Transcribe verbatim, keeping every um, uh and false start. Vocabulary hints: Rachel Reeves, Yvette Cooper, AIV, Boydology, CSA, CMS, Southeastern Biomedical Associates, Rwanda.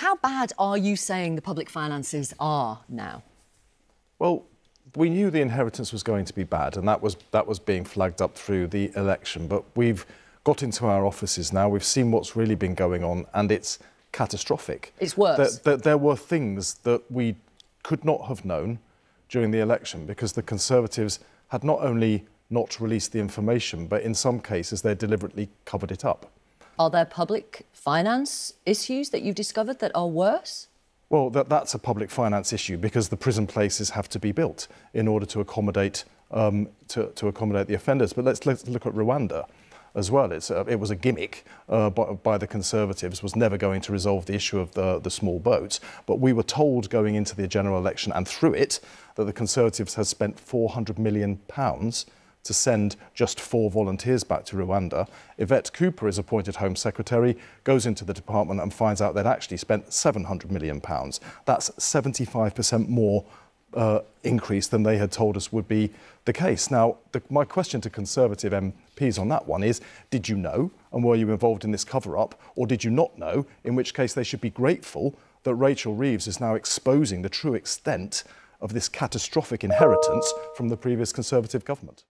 how bad are you saying the public finances are now? Well, we knew the inheritance was going to be bad, and that was, that was being flagged up through the election. But we've got into our offices now, we've seen what's really been going on, and it's catastrophic. It's worse. There, there, there were things that we could not have known during the election because the Conservatives had not only not released the information, but in some cases they deliberately covered it up. Are there public finance issues that you've discovered that are worse? Well, that, that's a public finance issue because the prison places have to be built in order to accommodate um, to, to accommodate the offenders. But let's, let's look at Rwanda as well. It's a, it was a gimmick uh, by, by the Conservatives, was never going to resolve the issue of the, the small boats. But we were told going into the general election and through it that the Conservatives had spent four hundred million pounds to send just four volunteers back to Rwanda. Yvette Cooper is appointed Home Secretary, goes into the department and finds out they'd actually spent seven hundred million pounds. That's seventy-five percent more uh, increase than they had told us would be the case. Now, the, my question to Conservative M Ps on that one is, did you know and were you involved in this cover-up, or did you not know, in which case they should be grateful that Rachel Reeves is now exposing the true extent of this catastrophic inheritance from the previous Conservative government?